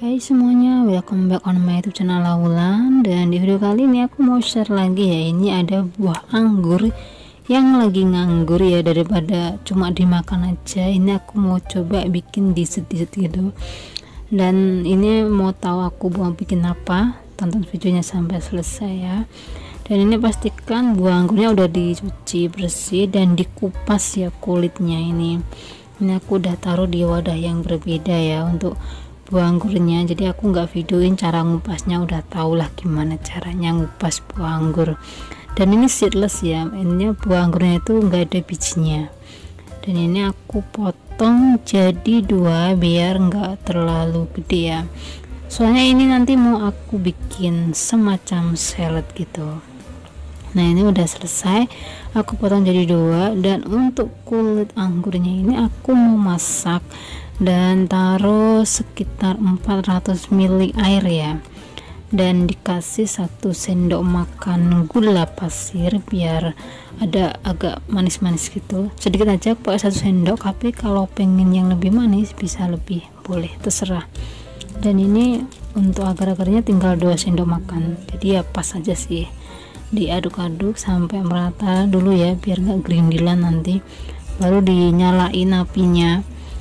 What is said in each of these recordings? Hai semuanya, welcome back on my YouTube channel Ala Wulan. Dan di video kali ini aku mau share lagi ya, ini ada buah anggur yang lagi nganggur ya, daripada cuma dimakan aja ini aku mau coba bikin dessert gitu. Dan ini mau tahu aku mau bikin apa, tonton videonya sampai selesai ya. Dan ini pastikan buah anggurnya udah dicuci bersih dan dikupas ya kulitnya. Ini aku udah taruh di wadah yang berbeda ya untuk buah anggurnya, jadi aku nggak videoin cara ngupasnya, udah tau lah gimana caranya ngupas buah anggur. Dan ini seedless ya, ini buah anggurnya itu nggak ada bijinya. Dan ini aku potong jadi dua biar nggak terlalu gede ya, soalnya ini nanti mau aku bikin semacam salad gitu. Nah ini udah selesai, aku potong jadi dua. Dan untuk kulit anggurnya ini aku mau masak dan taruh sekitar 400 ml air ya, dan dikasih 1 sendok makan gula pasir biar ada agak manis-manis gitu, sedikit aja pakai 1 sendok, tapi kalau pengen yang lebih manis bisa lebih, boleh terserah. Dan ini untuk agar-agarnya tinggal 2 sendok makan, jadi ya pas aja sih, diaduk-aduk sampai merata dulu ya biar nggak gerindilan nanti, baru dinyalain apinya,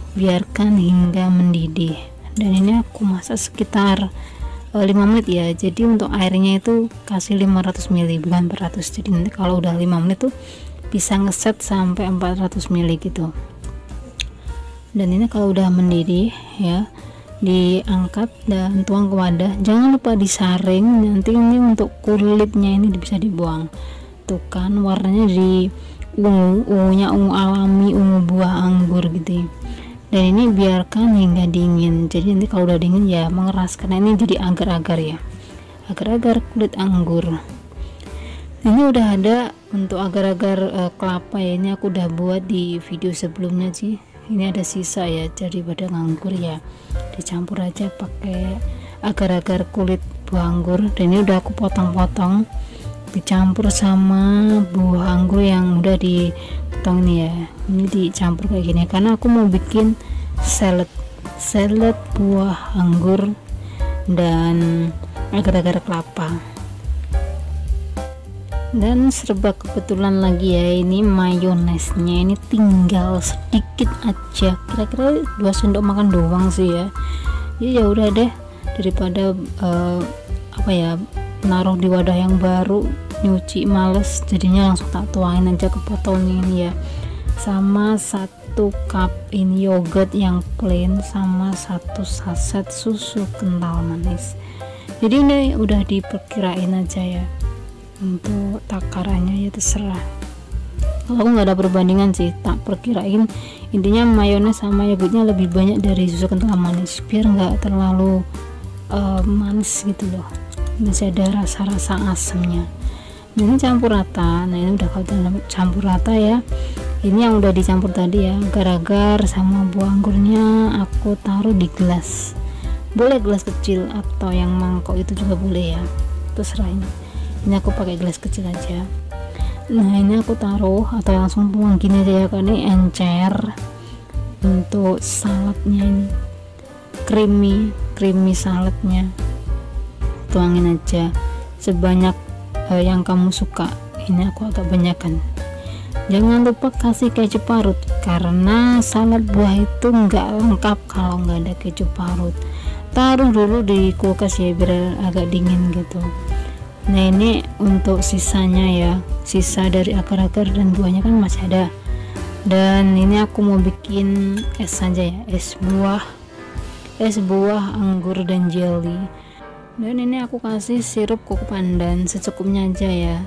biarkan hingga mendidih. Dan ini aku masak sekitar 5 menit ya, jadi untuk airnya itu kasih 500 ml bukan 400, jadi nanti kalau udah 5 menit tuh bisa ngeset sampai 400 ml gitu. Dan ini kalau udah mendidih ya diangkat dan tuang ke wadah, jangan lupa disaring, nanti ini untuk kulitnya ini bisa dibuang tuh kan, warnanya jadi ungu, ungunya ungu alami, ungu buah anggur gitu. Dan ini biarkan hingga dingin, jadi nanti kalau udah dingin ya mengeras, karena ini jadi agar-agar ya, agar-agar kulit anggur. Ini udah ada untuk agar-agar kelapa ya, ini aku udah buat di video sebelumnya sih, ini ada sisa ya daripada anggur ya, dicampur aja pakai agar-agar kulit buah anggur. Dan ini udah aku potong-potong dicampur sama buah anggur yang udah di potong nih ya, ini dicampur kayak gini karena aku mau bikin salad buah anggur dan agar-agar kelapa. Dan serba kebetulan lagi ya, ini mayonesnya ini tinggal sedikit aja, kira-kira 2 sendok makan doang sih ya, jadi ya udah deh, daripada apa ya, naruh di wadah yang baru nyuci males, jadinya langsung tak tuangin aja ke botol ini ya, sama 1 cup ini yogurt yang plain sama 1 saset susu kental manis. Jadi ini udah diperkirain aja ya untuk takarannya ya, terserah, aku nggak ada perbandingan sih, tak perkirain, intinya mayones sama yogurtnya lebih banyak dari susu kental manis biar nggak terlalu manis gitu loh, masih ada rasa-rasa asamnya. Ini campur rata. Nah ini udah kalau campur rata ya, ini yang udah dicampur tadi ya, agar-agar sama buah anggurnya aku taruh di gelas, boleh gelas kecil atau yang mangkok itu juga boleh ya, terserah. Ini aku pakai gelas kecil aja. Nah ini aku taruh atau langsung buang gini aja ya, karena ini encer untuk saladnya, ini creamy saladnya, tuangin aja sebanyak yang kamu suka. Ini aku agak banyakkan. Jangan lupa kasih keju parut karena salad buah itu nggak lengkap kalau nggak ada keju parut. Taruh dulu di kulkas ya biar agak dingin gitu. Nah ini untuk sisanya ya, sisa dari akar-akar dan buahnya kan masih ada. Dan ini aku mau bikin es aja ya, es buah anggur dan jelly. Dan ini aku kasih sirup kuku pandan secukupnya aja ya,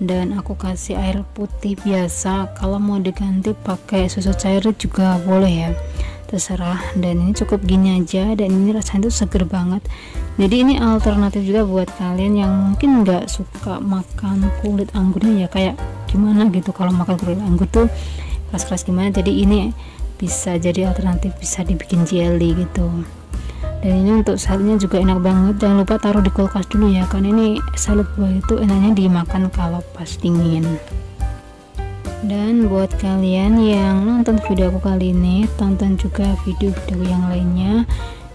dan aku kasih air putih biasa, kalau mau diganti pakai susu cair juga boleh ya, terserah. Dan ini cukup gini aja, dan ini rasanya tuh seger banget, jadi ini alternatif juga buat kalian yang mungkin nggak suka makan kulit anggurnya ya, kayak gimana gitu kalau makan kulit anggur tuh keras-keras gimana, jadi ini bisa jadi alternatif, bisa dibikin jelly gitu. Dan ini untuk saladnya juga enak banget, jangan lupa taruh di kulkas dulu ya, karena ini salad buah itu enaknya dimakan kalau pas dingin. Dan buat kalian yang nonton video aku kali ini, tonton juga video-video yang lainnya,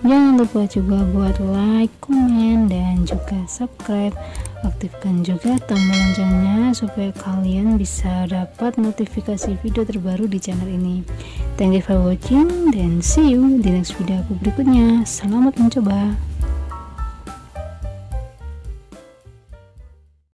Jangan lupa juga buat like, komen, dan juga subscribe. Aktifkan juga tombol loncengnya supaya kalian bisa dapat notifikasi video terbaru di channel ini. Thank you for watching, dan see you di next video aku berikutnya. Selamat mencoba.